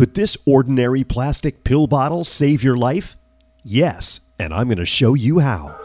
Could this ordinary plastic pill bottle save your life? Yes, and I'm going to show you how.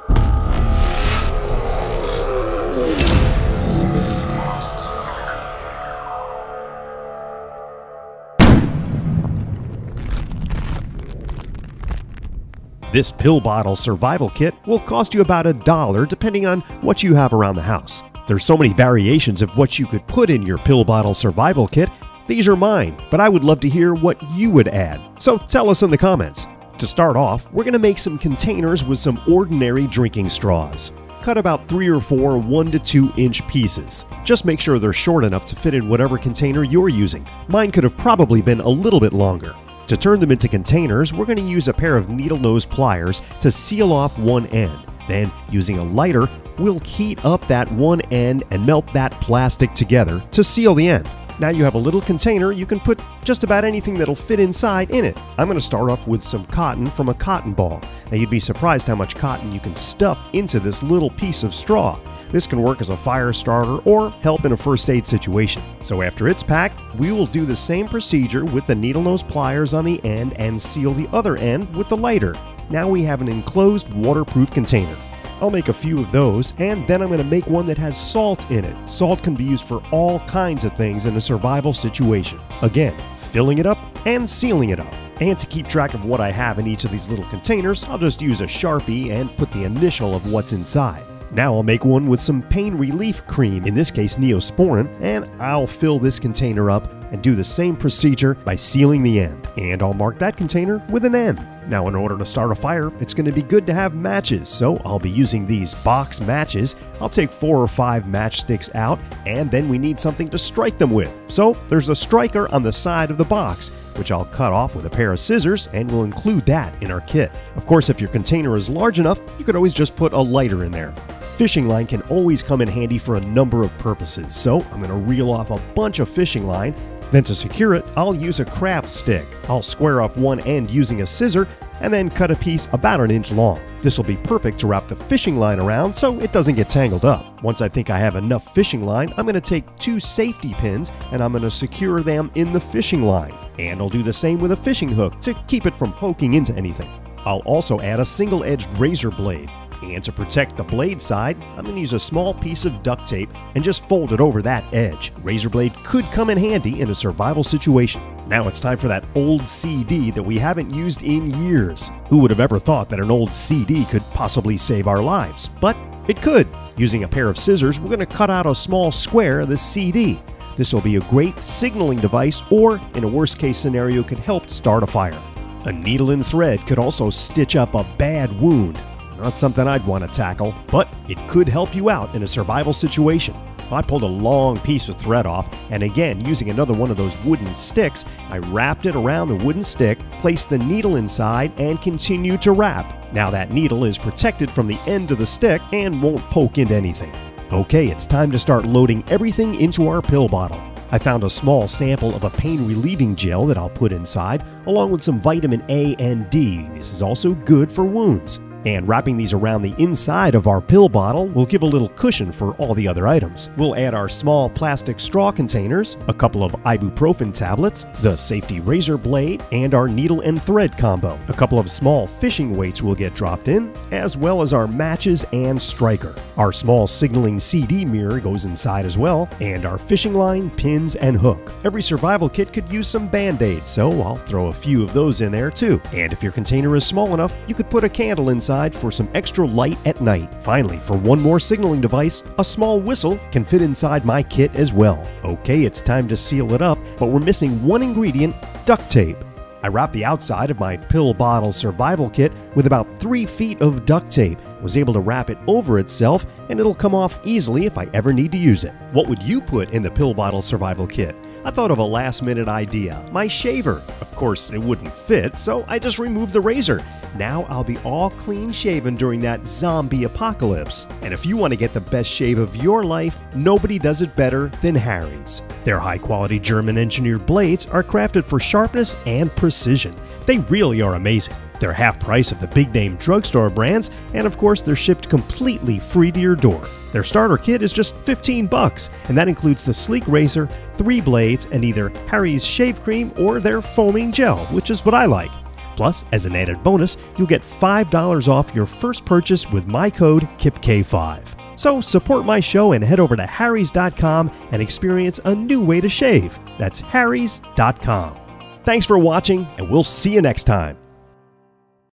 This pill bottle survival kit will cost you about $1 depending on what you have around the house. There's so many variations of what you could put in your pill bottle survival kit. These are mine, but I would love to hear what you would add, so tell us in the comments. To start off, we're going to make some containers with some ordinary drinking straws. Cut about 3 or 4 1- to 2-inch pieces. Just make sure they're short enough to fit in whatever container you're using. Mine could have probably been a little bit longer. To turn them into containers, we're going to use a pair of needle nose pliers to seal off one end. Then, using a lighter, we'll heat up that one end and melt that plastic together to seal the end. Now you have a little container you can put just about anything that'll fit inside in it. I'm going to start off with some cotton from a cotton ball. Now you'd be surprised how much cotton you can stuff into this little piece of straw. This can work as a fire starter or help in a first aid situation. So after it's packed, we will do the same procedure with the needle nose pliers on the end and seal the other end with the lighter. Now we have an enclosed waterproof container. I'll make a few of those, and then I'm going to make one that has salt in it. Salt can be used for all kinds of things in a survival situation. Again, filling it up and sealing it up. And to keep track of what I have in each of these little containers, I'll just use a Sharpie and put the initial of what's inside. Now I'll make one with some pain relief cream, in this case Neosporin, and I'll fill this container up and do the same procedure by sealing the end. And I'll mark that container with an N. Now in order to start a fire, it's going to be good to have matches, so I'll be using these box matches. I'll take 4 or 5 matchsticks out, and then we need something to strike them with. So there's a striker on the side of the box, which I'll cut off with a pair of scissors, and we'll include that in our kit. Of course, if your container is large enough, you could always just put a lighter in there. Fishing line can always come in handy for a number of purposes, so I'm going to reel off a bunch of fishing line. Then to secure it, I'll use a craft stick. I'll square off one end using a scissor and then cut a piece about 1 inch long. This will be perfect to wrap the fishing line around so it doesn't get tangled up. Once I think I have enough fishing line, I'm going to take 2 safety pins and I'm going to secure them in the fishing line. And I'll do the same with a fishing hook to keep it from poking into anything. I'll also add a single-edged razor blade. And to protect the blade side, I'm going to use a small piece of duct tape and just fold it over that edge. Razor blade could come in handy in a survival situation. Now it's time for that old CD that we haven't used in years. Who would have ever thought that an old CD could possibly save our lives? But it could. Using a pair of scissors, we're going to cut out a small square of the CD. This will be a great signaling device or, in a worst-case scenario, could help start a fire. A needle and thread could also stitch up a bad wound. Not something I'd want to tackle, but it could help you out in a survival situation. I pulled a long piece of thread off, and again, using another one of those wooden sticks, I wrapped it around the wooden stick, placed the needle inside, and continued to wrap. Now that needle is protected from the end of the stick and won't poke into anything. Okay, it's time to start loading everything into our pill bottle. I found a small sample of a pain relieving gel that I'll put inside, along with some vitamin A and D. This is also good for wounds. And wrapping these around the inside of our pill bottle will give a little cushion for all the other items. We'll add our small plastic straw containers, a couple of ibuprofen tablets, the safety razor blade, and our needle and thread combo. A couple of small fishing weights will get dropped in, as well as our matches and striker. Our small signaling CD mirror goes inside as well, and our fishing line, pins, and hook. Every survival kit could use some Band-Aids, so I'll throw a few of those in there too. And if your container is small enough, you could put a candle inside for some extra light at night. Finally, for one more signaling device, a small whistle can fit inside my kit as well. Okay, it's time to seal it up, but we're missing one ingredient, duct tape. I wrapped the outside of my pill bottle survival kit with about 3 feet of duct tape. I was able to wrap it over itself, and it'll come off easily if I ever need to use it. What would you put in the pill bottle survival kit? I thought of a last-minute idea, my shaver. Of course, it wouldn't fit, so I just removed the razor. Now I'll be all clean-shaven during that zombie apocalypse. And if you want to get the best shave of your life, nobody does it better than Harry's. Their high-quality German-engineered blades are crafted for sharpness and precision. They really are amazing. They're half price of the big-name drugstore brands, and of course they're shipped completely free to your door. Their starter kit is just $15, and that includes the sleek razor, 3 blades, and either Harry's shave cream or their foaming gel, which is what I like. Plus, as an added bonus, you'll get $5 off your first purchase with my code Kipkay5. So support my show and head over to harrys.com and experience a new way to shave. That's harrys.com. Thanks for watching, and we'll see you next time.